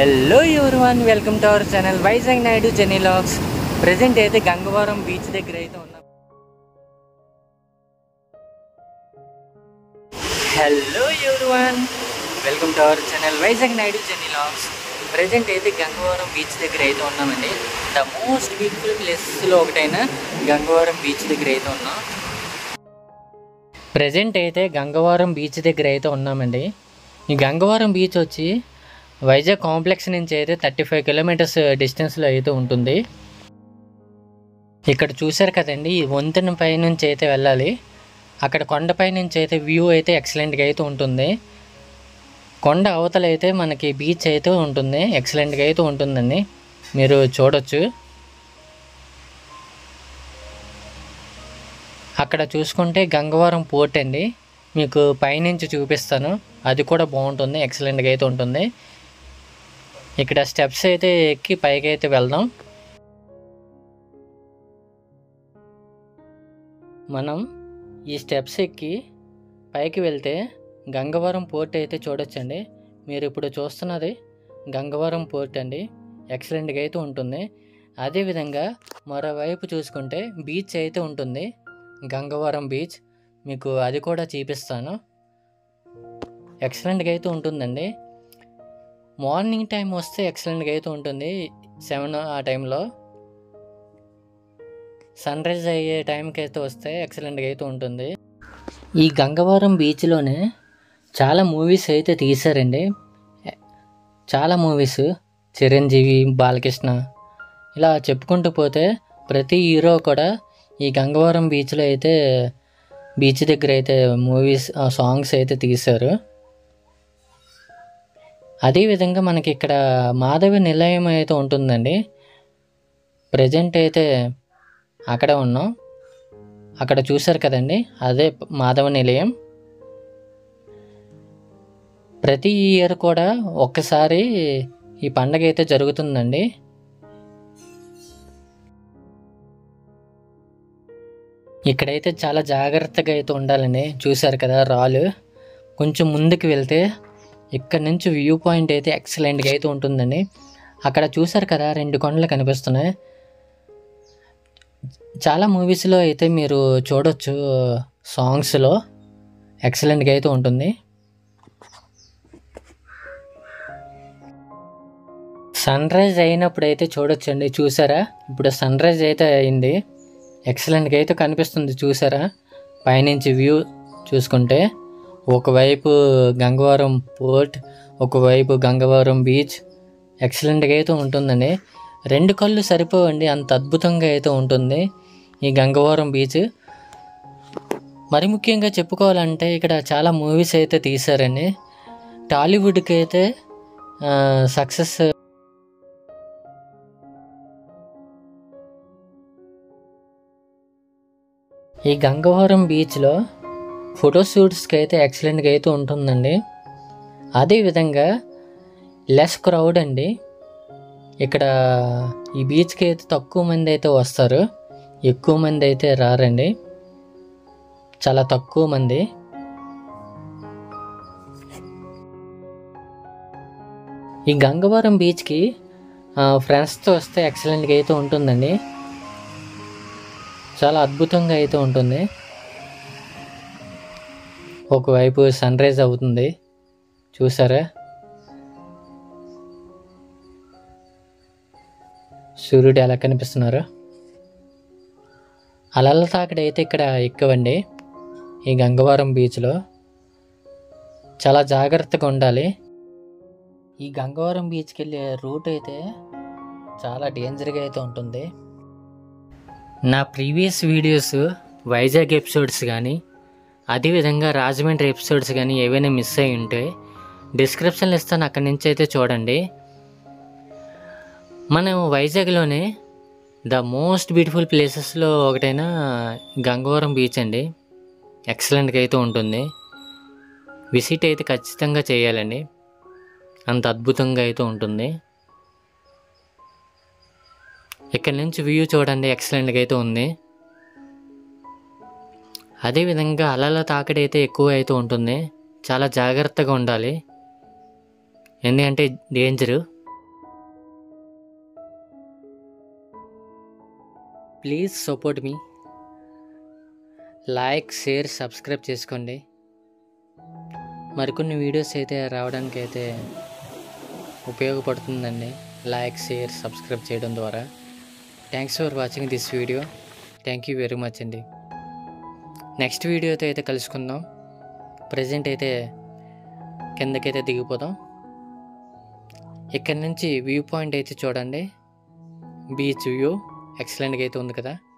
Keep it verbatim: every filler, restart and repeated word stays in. Hello everyone, welcome to our channel Vizag Naidu journey logs. Present అయితే Gangavaram beach దగ్గర అయితే ఉన్నాం. Hello everyone, welcome to our channel Vizag Naidu journey logs. Present అయితే Gangavaram beach దగ్గర అయితే ఉన్నామండి. ద మోస్ట్ బ్యూటిఫుల్ ప్లేసెస్లో ఒకటైన గంగవరం బీచ్ దగ్గర అయితే ఉన్నాం. ప్రజెంట్ అయితే గంగవరం బీచ్ దగ్గర అయితే ఉన్నామండి. ఈ గంగవరం బీచ్ వచ్చి వైజాగ్ కాంప్లెక్స్ నుంచి అయితే థర్టీ ఫైవ్ కిలోమీటర్స్ డిస్టెన్స్లో అయితే ఉంటుంది. ఇక్కడ చూశారు కదండి, ఈ వంతెన పై నుంచి అయితే వెళ్ళాలి. అక్కడ కొండపై నుంచి అయితే వ్యూ అయితే ఎక్సలెంట్గా అయితే ఉంటుంది. కొండ అవతలైతే మనకి బీచ్ అయితే ఉంటుంది, ఎక్సలెంట్గా అయితే ఉంటుందండి, మీరు చూడొచ్చు. అక్కడ చూసుకుంటే గంగవరం పోర్ట్ అండి, మీకు పైనుంచి చూపిస్తాను, అది కూడా బాగుంటుంది, ఎక్సలెంట్గా అయితే ఉంటుంది. ఇక్కడ స్టెప్స్ అయితే ఎక్కి పైకి అయితే వెళ్దాం. మనం ఈ స్టెప్స్ ఎక్కి పైకి వెళ్తే గంగవరం పోర్ట్ అయితే చూడొచ్చండి. మీరు ఇప్పుడు చూస్తున్నది గంగవరం పోర్ట్ అండి, ఎక్సలెంట్గా అయితే ఉంటుంది. అదేవిధంగా మరోవైపు చూసుకుంటే బీచ్ అయితే ఉంటుంది, గంగవరం బీచ్, మీకు అది కూడా చూపిస్తాను, ఎక్సలెంట్గా అయితే ఉంటుందండి. మార్నింగ్ టైం వస్తే ఎక్సలెంట్గా అయితే ఉంటుంది, సెవెన్ ఆ టైంలో సన్ రైజ్ అయ్యే టైంకి అయితే వస్తే ఎక్సలెంట్గా అయితే ఉంటుంది. ఈ గంగవరం బీచ్లోనే చాలా మూవీస్ అయితే తీశారండి, చాలా మూవీస్, చిరంజీవి, బాలకృష్ణ, ఇలా చెప్పుకుంటూ పోతే ప్రతి హీరో కూడా ఈ గంగవరం బీచ్లో అయితే బీచ్ దగ్గర అయితే మూవీస్ సాంగ్స్ అయితే తీశారు. అదేవిధంగా మనకి ఇక్కడ మాధవ నిలయం అయితే ఉంటుందండి. ప్రజెంట్ అయితే అక్కడ ఉన్నాం, అక్కడ చూశారు కదండి, అదే మాధవ నిలయం. ప్రతి ఇయర్ కూడా ఒక్కసారి ఈ పండగ అయితే జరుగుతుందండి. ఇక్కడైతే చాలా జాగ్రత్తగా అయితే ఉండాలండి. చూశారు కదా రాళ్ళు, కొంచెం ముందుకు వెళ్తే ఇక్కడ నుంచి వ్యూ పాయింట్ అయితే ఎక్సలెంట్గా అయితే ఉంటుందండి. అక్కడ చూశారు కదా రెండు కొండలు కనిపిస్తున్నాయి, చాలా మూవీస్లో అయితే మీరు చూడవచ్చు, సాంగ్స్లో ఎక్సలెంట్గా అయితే ఉంటుంది. సన్ రైజ్ అయినప్పుడు అయితే చూడొచ్చండి, చూసారా, ఇప్పుడు సన్ రైజ్ అయితే అయింది, ఎక్సలెంట్గా అయితే కనిపిస్తుంది. చూసారా పైనుంచి వ్యూ చూసుకుంటే, ఒకవైపు గంగవరం పోర్ట్, ఒకవైపు గంగవరం బీచ్, ఎక్సలెంట్గా అయితే ఉంటుందండి. రెండు కళ్ళు సరిపోవండి, అంత అద్భుతంగా అయితే ఉంటుంది ఈ గంగవరం బీచ్. మరి ముఖ్యంగా చెప్పుకోవాలంటే ఇక్కడ చాలా మూవీస్ అయితే తీశారండి. టాలీవుడ్కి అయితే సక్సెస్ ఈ గంగవరం బీచ్లో ఫోటోషూట్స్కి అయితే ఎక్సలెంట్గా అయితే ఉంటుందండి. అదేవిధంగా లెస్ క్రౌడ్ అండి, ఇక్కడ ఈ బీచ్కి అయితే తక్కువ మంది అయితే వస్తారు, ఎక్కువ మంది అయితే రారండి, చాలా తక్కువ మంది. ఈ గంగవరం బీచ్కి ఫ్రెండ్స్తో వస్తే ఎక్సలెంట్గా అయితే ఉంటుందండి, చాలా అద్భుతంగా అయితే ఉంటుంది. ఒకవైపు సన్ రైజ్ అవుతుంది, చూసారా, సూర్యుడు ఎలా కనిపిస్తున్నారు. అలల తాకిడైతే ఇక్కడ ఎక్కువండి ఈ గంగవరం బీచ్లో, చాలా జాగ్రత్తగా ఉండాలి. ఈ గంగవరం బీచ్కి వెళ్ళే రూట్ అయితే చాలా డేంజర్గా అయితే ఉంటుంది. నా ప్రీవియస్ వీడియోస్ వైజాగ్ ఎపిసోడ్స్ కానీ అదేవిధంగా రాజమండ్రి ఎపిసోడ్స్ కానీ ఏవైనా మిస్ అయి ఉంటే డిస్క్రిప్షన్లో ఇస్తాను, అక్కడి నుంచి అయితే చూడండి. మనం వైజాగ్లోనే ద మోస్ట్ బ్యూటిఫుల్ ప్లేసెస్లో ఒకటైన గంగవరం బీచ్ అండి, ఎక్సలెంట్గా అయితే ఉంటుంది. విజిట్ అయితే ఖచ్చితంగా చేయాలండి, అంత అద్భుతంగా అయితే ఉంటుంది. ఇక్కడ నుంచి వ్యూ చూడండి, ఎక్సలెంట్గా అయితే ఉంది. అదేవిధంగా అలల తాకిడి అయితే ఎక్కువ అయితే ఉంటుంది, చాలా జాగ్రత్తగా ఉండాలి, ఎందుకంటే danger. Please support me, like share subscribe చేసుకోండి. మరికొన్ని వీడియోస్ అయితే రావడానికి అయితే ఉపయోగపడుతుందండి లైక్ షేర్ సబ్స్క్రైబ్ చేయడం ద్వారా. Thanks for watching this video. Thank you very much అండి. నెక్స్ట్ వీడియోతో అయితే కలుసుకుందాం. ప్రజెంట్ అయితే కిందకైతే దిగిపోదాం. ఇక్కడ నుంచి వ్యూ పాయింట్ అయితే చూడండి, బీచ్ వ్యూ ఎక్సలెంట్గా అయితే ఉంది కదా.